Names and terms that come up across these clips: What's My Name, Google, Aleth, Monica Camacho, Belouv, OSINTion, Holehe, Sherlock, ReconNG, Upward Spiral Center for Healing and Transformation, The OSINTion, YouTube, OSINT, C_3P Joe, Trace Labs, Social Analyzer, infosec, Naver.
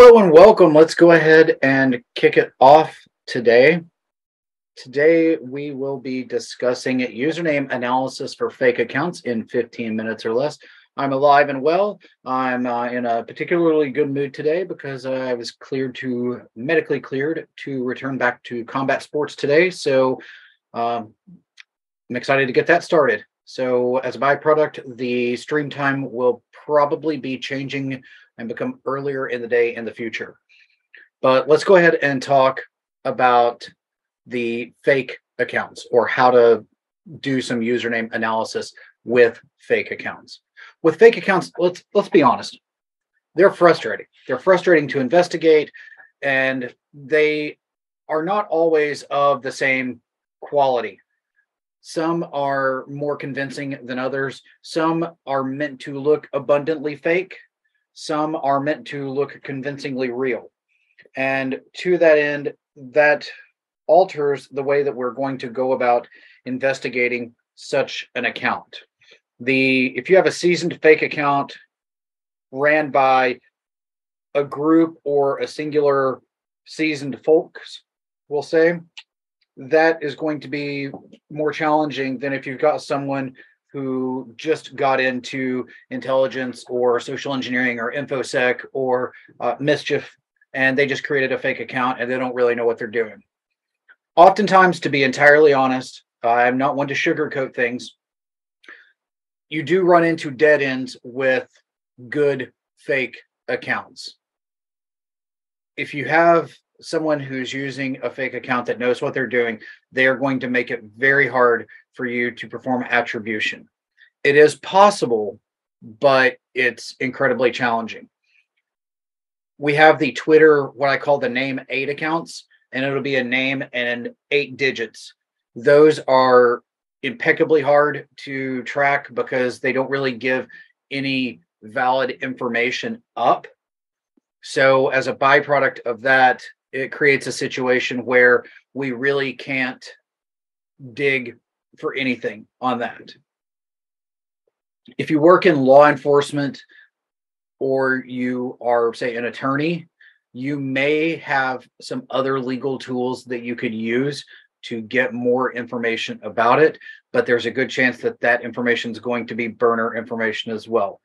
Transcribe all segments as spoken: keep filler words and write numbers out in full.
Hello and welcome. Let's go ahead and kick it off today. Today we will be discussing username analysis for fake accounts in fifteen minutes or less. I'm alive and well. I'm uh, in a particularly good mood today because uh, I was cleared to, medically cleared to return back to combat sports today. So um, I'm excited to get that started. So as a byproduct, the stream time will probably be changing and become earlier in the day in the future. But let's go ahead and talk about the fake accounts, or how to do some username analysis with fake accounts. With fake accounts, let's let's be honest, they're frustrating. They're frustrating to investigate, and they are not always of the same quality. Some are more convincing than others. Some are meant to look abundantly fake. Some are meant to look convincingly real. And to that end, that alters the way that we're going to go about investigating such an account. The if you have a seasoned fake account ran by a group or a singular seasoned folks, we'll say, that is going to be more challenging than if you've got someone who just got into intelligence or social engineering or infosec or uh, mischief, and they just created a fake account and they don't really know what they're doing. Oftentimes, to be entirely honest, I'm not one to sugarcoat things, you do run into dead ends with good fake accounts. If you have someone who's using a fake account that knows what they're doing, they are going to make it very hard for you to perform attribution. It is possible, but it's incredibly challenging. We have the Twitter, what I call the name eight accounts, and it'll be a name and eight digits. Those are impeccably hard to track because they don't really give any valid information up. So as a byproduct of that, it creates a situation where we really can't dig for anything on that. If you work in law enforcement or you are, say, an attorney, you may have some other legal tools that you could use to get more information about it, but there's a good chance that that information is going to be burner information as well.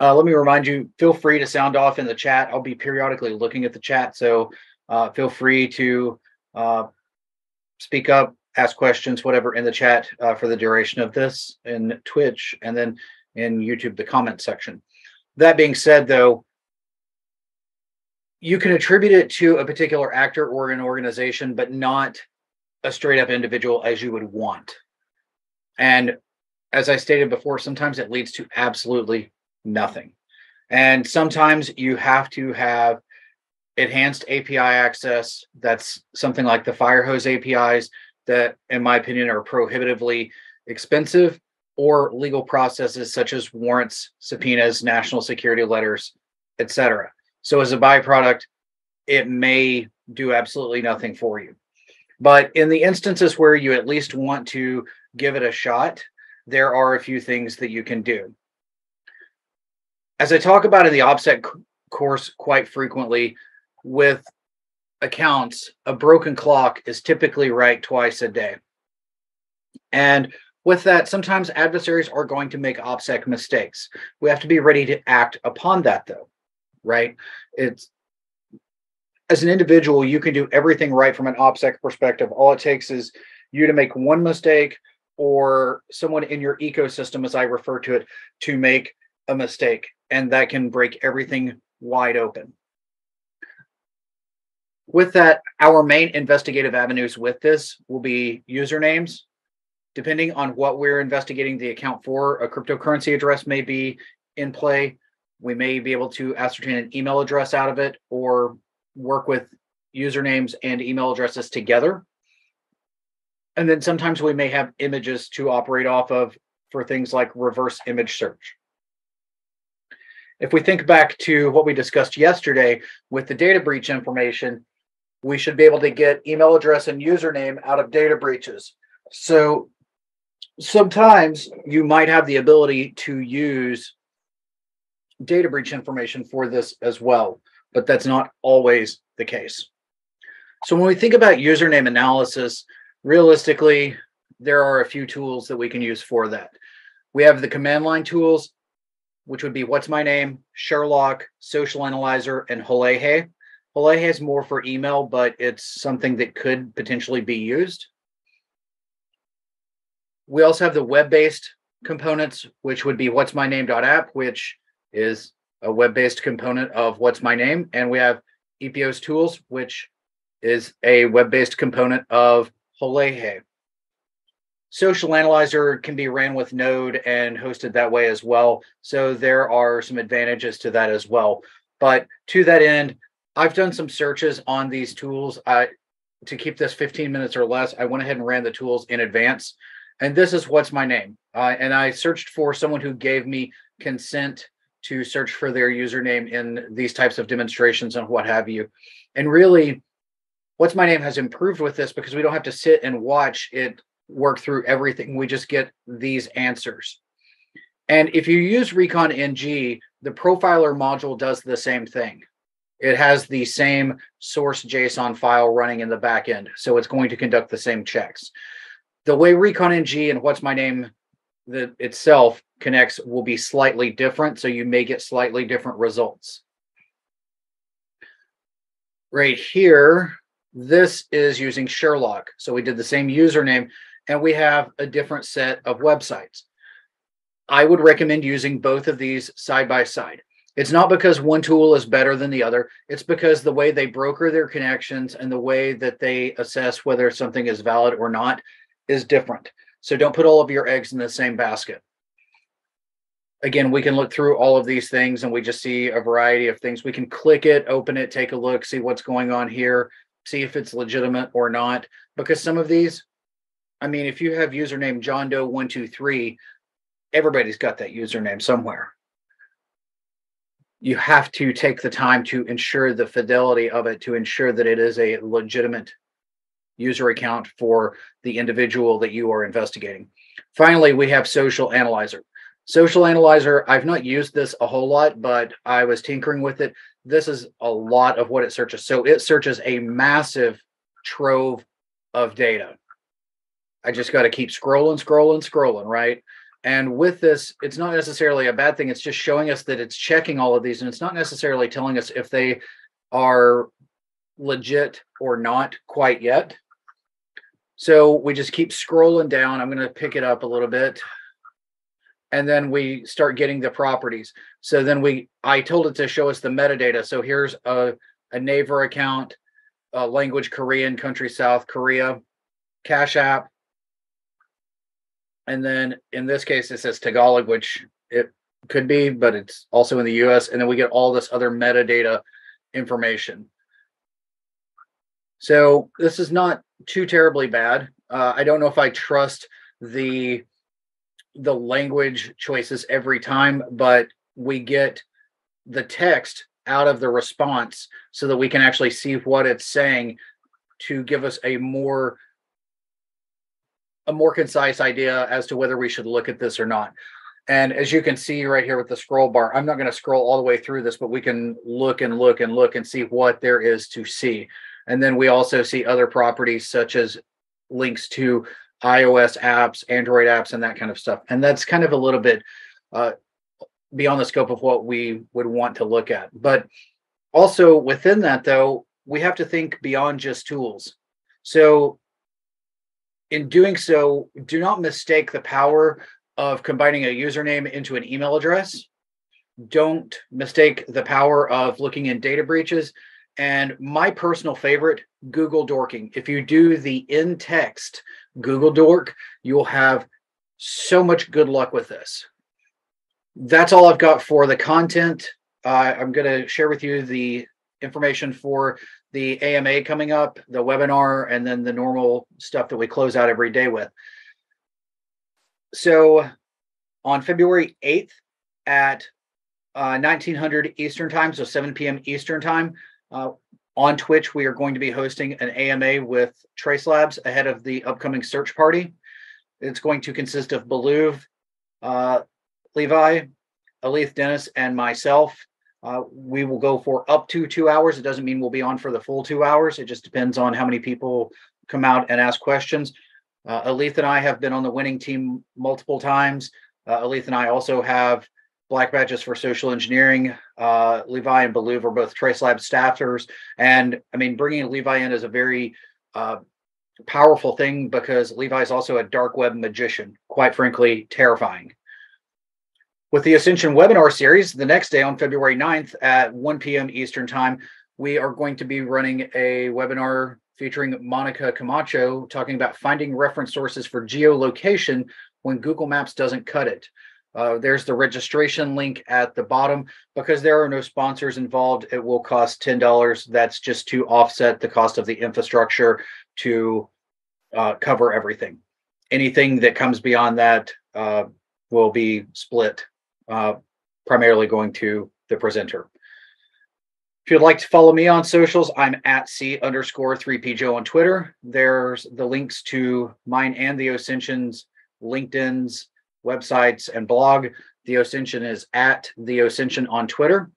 Uh, let me remind you, feel free to sound off in the chat. I'll be periodically looking at the chat, so uh, feel free to uh, speak up, ask questions, whatever, in the chat uh, for the duration of this in Twitch and then in YouTube, the comment section. That being said, though, you can attribute it to a particular actor or an organization, but not a straight-up individual as you would want. And as I stated before, sometimes it leads to absolutely nothing. And sometimes you have to have enhanced A P I access. That's something like the Firehose A P Is that, in my opinion, are prohibitively expensive, or legal processes such as warrants, subpoenas, national security letters, et cetera. So as a byproduct, it may do absolutely nothing for you. But in the instances where you at least want to give it a shot, there are a few things that you can do. As I talk about in the OPSEC course quite frequently, with accounts, a broken clock is typically right twice a day. And with that, sometimes adversaries are going to make OPSEC mistakes. We have to be ready to act upon that, though, right? It's, as an individual, you can do everything right from an OPSEC perspective. All it takes is you to make one mistake, or someone in your ecosystem, as I refer to it, to make a mistake, and that can break everything wide open. With that, our main investigative avenues with this will be usernames. Depending on what we're investigating the account for, a cryptocurrency address may be in play. We may be able to ascertain an email address out of it, or work with usernames and email addresses together. And then sometimes we may have images to operate off of for things like reverse image search. If we think back to what we discussed yesterday with the data breach information, we should be able to get email address and username out of data breaches. So sometimes you might have the ability to use data breach information for this as well, but that's not always the case. So when we think about username analysis, realistically, there are a few tools that we can use for that. We have the command line tools, which would be What's My Name, Sherlock, Social Analyzer, and Holehe. Holehe is more for email, but it's something that could potentially be used. We also have the web-based components, which would be What's My Name.app, which is a web-based component of What's My Name. And we have E P O's tools, which is a web-based component of Holehe. Social Analyzer can be ran with Node and hosted that way as well. So there are some advantages to that as well. But to that end, I've done some searches on these tools. I, to keep this fifteen minutes or less, I went ahead and ran the tools in advance. And this is What's My Name. Uh, and I searched for someone who gave me consent to search for their username in these types of demonstrations and what have you. And really, What's My Name has improved with this because we don't have to sit and watch it work through everything. We just get these answers. And if you use ReconNG, the profiler module does the same thing. It has the same source JSON file running in the back end, so it's going to conduct the same checks. The way ReconNG and What's My Name that itself connects will be slightly different, so you may get slightly different results. Right here, this is using Sherlock. So we did the same username, and we have a different set of websites. I would recommend using both of these side by side. It's not because one tool is better than the other. It's because the way they broker their connections and the way that they assess whether something is valid or not is different. So don't put all of your eggs in the same basket. Again, we can look through all of these things, and we just see a variety of things. We can click it, open it, take a look, see what's going on here, see if it's legitimate or not, because some of these, I mean, if you have username John Doe one two three, everybody's got that username somewhere. You have to take the time to ensure the fidelity of it, to ensure that it is a legitimate user account for the individual that you are investigating. Finally, we have Social Analyzer. Social Analyzer, I've not used this a whole lot, but I was tinkering with it. This is a lot of what it searches. So it searches a massive trove of data. I just got to keep scrolling, scrolling, scrolling, right? And with this, it's not necessarily a bad thing. It's just showing us that it's checking all of these, and it's not necessarily telling us if they are legit or not quite yet. So we just keep scrolling down. I'm going to pick it up a little bit. And then we start getting the properties. So then we, I told it to show us the metadata. So here's a, a Naver account, a language Korean, country South Korea, Cash App. And then in this case, it says Tagalog, which it could be, but it's also in the U S. And then we get all this other metadata information. So this is not too terribly bad. Uh, I don't know if I trust the... the language choices every time, but we get the text out of the response so that we can actually see what it's saying to give us a more a more concise idea as to whether we should look at this or not. And as you can see right here with the scroll bar, I'm not going to scroll all the way through this, but we can look and look and look and see what there is to see. And then we also see other properties such as links to iOS apps, Android apps, and that kind of stuff. And that's kind of a little bit uh, beyond the scope of what we would want to look at. But also within that, though, we have to think beyond just tools. So in doing so, do not mistake the power of combining a username into an email address. Don't mistake the power of looking in data breaches. And my personal favorite, Google dorking. If you do the in-text Google dork, you'll have so much good luck with this. That's all I've got for the content. Uh, I'm going to share with you the information for the A M A coming up, the webinar, and then the normal stuff that we close out every day with. So on February eighth at uh, nineteen hundred Eastern time, so seven P M Eastern time, Uh, on Twitch, we are going to be hosting an A M A with Trace Labs ahead of the upcoming search party. It's going to consist of Belouv, uh, Levi, Aleth, Dennis, and myself. Uh, we will go for up to two hours. It doesn't mean we'll be on for the full two hours. It just depends on how many people come out and ask questions. Uh, Aleth and I have been on the winning team multiple times. Uh, Aleth and I also have black badges for social engineering. Uh, Levi and Belouv are both Trace Labs staffers. And I mean, bringing Levi in is a very uh, powerful thing because Levi is also a dark web magician, quite frankly, terrifying. With the OSINTion webinar series, the next day on February ninth at one p m Eastern time, we are going to be running a webinar featuring Monica Camacho talking about finding reference sources for geolocation when Google Maps doesn't cut it. Uh, there's the registration link at the bottom. Because there are no sponsors involved, it will cost ten dollars. That's just to offset the cost of the infrastructure to uh, cover everything. Anything that comes beyond that uh, will be split. Uh, primarily going to the presenter. If you'd like to follow me on socials, I'm at C underscore 3P Joe on Twitter. There's the links to mine and the OSINTion's LinkedIn's websites and blog. The OSINTion is at the OSINTion on Twitter.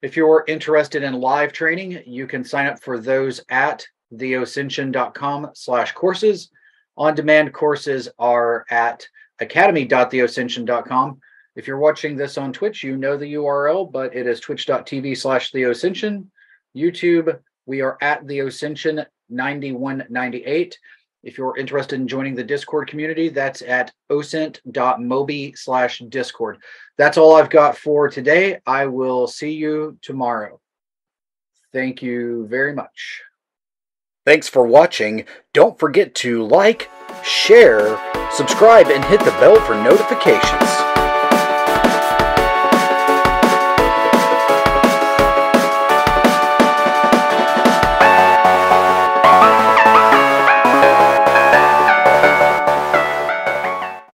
If you're interested in live training, you can sign up for those at the O S I N T ion dot com slash courses. On-demand courses are at academy dot the O S I N T ion dot com. If you're watching this on Twitch, you know the U R L, but it is twitch dot T V slash the O S I N T ion. YouTube, we are at the O S I N T ion nine one nine eight. If you're interested in joining the Discord community, that's at osint dot mobi slash discord. That's all I've got for today. I will see you tomorrow. Thank you very much. Thanks for watching. Don't forget to like, share, subscribe, and hit the bell for notifications.